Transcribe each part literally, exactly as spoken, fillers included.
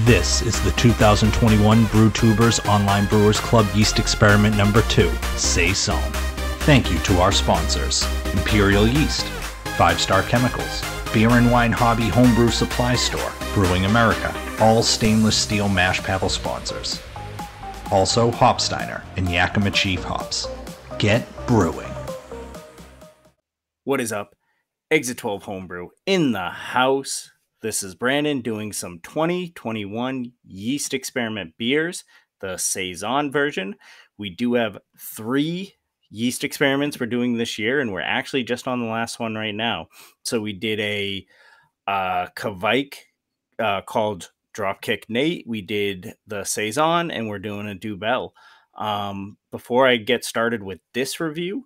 This is the two thousand twenty-one BrewTubers Online Brewers Club Yeast Experiment Number two, Saison. Thank you to our sponsors, Imperial Yeast, Five Star Chemicals, Beer and Wine Hobby Homebrew Supply Store, Brewing America, all stainless steel mash paddle sponsors. Also Hopsteiner and Yakima Chief Hops. Get brewing. What is up? Exit twelve Homebrew in the house. This is Brandon doing some twenty twenty-one yeast experiment beers, the Saison version. We do have three yeast experiments we're doing this year, and we're actually just on the last one right now. So we did a uh, Kvike uh, called Dropkick Nate. We did the Saison, and we're doing a Dubelle. Um, before I get started with this review,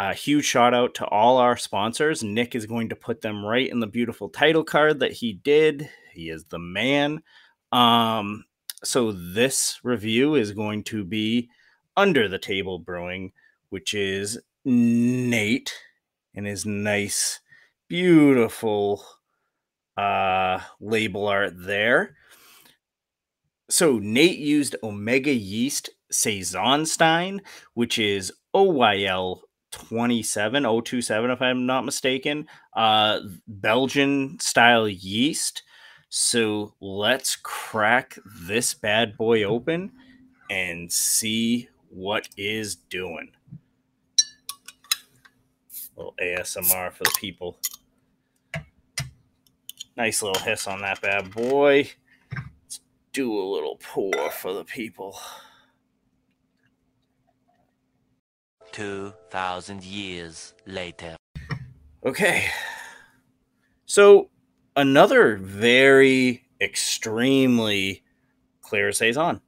a huge shout out to all our sponsors. Nick is going to put them right in the beautiful title card that he did. He is the man. Um, so this review is going to be Under the Table Brewing, which is Nate and his nice, beautiful uh, label art there. So Nate used Omega Yeast Saisonstein, which is O Y L twenty-seven oh twenty-seven, if I'm not mistaken, uh Belgian style yeast. So let's crack this bad boy open and see what is doing. A little A S M R for the people. Nice little hiss on that bad boy. Let's do a little pour for the people. two thousand years later. Okay. So another very extremely clear Saison.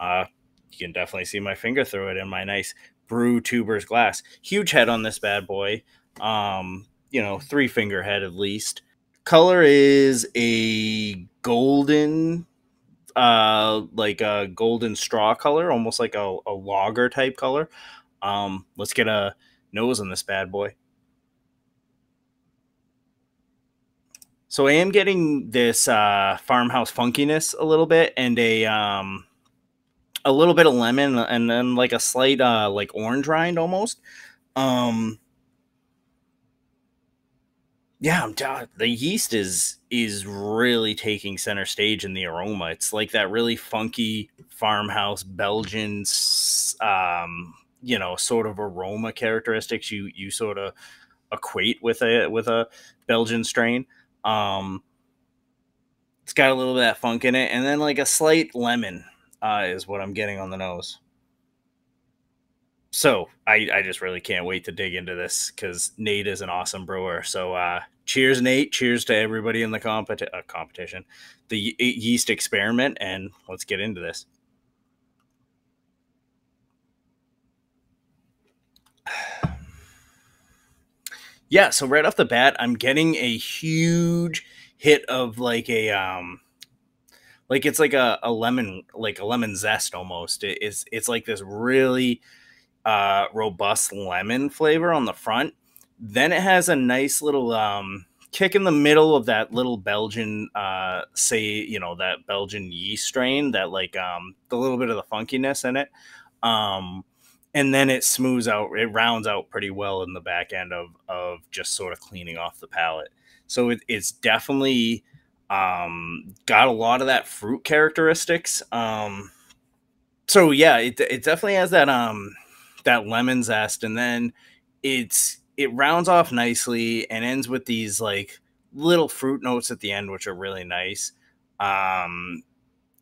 Uh, you can definitely see my finger through it in my nice BrewTubers glass. Huge head on this bad boy. Um, you know, three finger head at least. Color is a golden, uh, like a golden straw color, almost like a, a lager type color. Um, let's get a nose on this bad boy. So I am getting this, uh, farmhouse funkiness a little bit, and a, um, a little bit of lemon, and then like a slight, uh, like orange rind almost. Um, yeah, I'm done. The yeast is, is really taking center stage in the aroma. It's like that really funky farmhouse Belgian, um, you know, sort of aroma characteristics you you sort of equate with a with a Belgian strain. Um, it's got a little bit of that funk in it, and then like a slight lemon uh, is what I'm getting on the nose. So I, I just really can't wait to dig into this because Nate is an awesome brewer. So uh, cheers, Nate. Cheers to everybody in the competi uh, competition, the yeast experiment, and let's get into this. Yeah, so right off the bat, I'm getting a huge hit of like a, um, like it's like a, a lemon, like a lemon zest almost. It, it's it's like this really uh, robust lemon flavor on the front. Then it has a nice little um, kick in the middle of that little Belgian, uh, say, you know, that Belgian yeast strain, that like um, the little bit of the funkiness in it. Um, And then it smooths out, it rounds out pretty well in the back end of, of just sort of cleaning off the palate. So it, it's definitely um, got a lot of that fruit characteristics. Um, so yeah, it, it definitely has that um, that lemon zest, and then it's it rounds off nicely and ends with these like little fruit notes at the end, which are really nice. Um,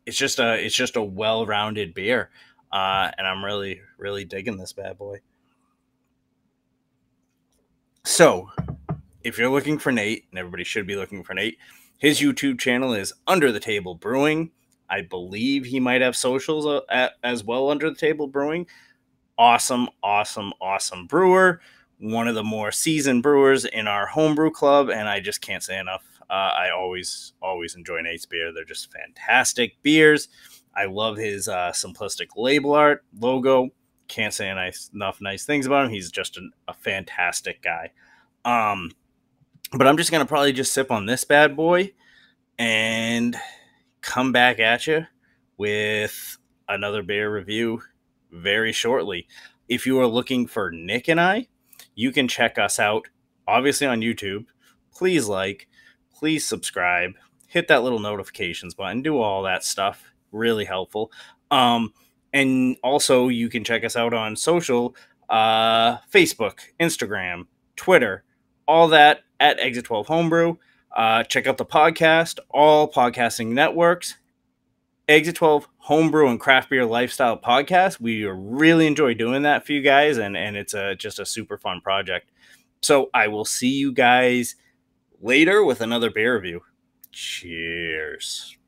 it's just a it's just a well-rounded beer. Uh, and I'm really, really digging this bad boy. So if you're looking for Nate, and everybody should be looking for Nate, his YouTube channel is Under the Table Brewing. I believe he might have socials uh, at, as well, Under the Table Brewing. Awesome, awesome, awesome brewer. One of the more seasoned brewers in our homebrew club. And I just can't say enough. Uh, I always, always enjoy Nate's beer. They're just fantastic beers. I love his uh, simplistic label art, logo. Can't say nice, enough nice things about him. He's just an, a fantastic guy. Um, but I'm just going to probably just sip on this bad boy and come back at you with another beer review very shortly. If you are looking for Nick and I, you can check us out, obviously, on YouTube. Please like, please subscribe, hit that little notifications button, do all that stuff. Really helpful. Um, and also, you can check us out on social, uh, Facebook, Instagram, Twitter, all that at Exit twelve Homebrew. Uh, check out the podcast, all podcasting networks. Exit twelve Homebrew and Craft Beer Lifestyle Podcast. We really enjoy doing that for you guys, and, and it's a, just a super fun project. So I will see you guys later with another beer review. Cheers.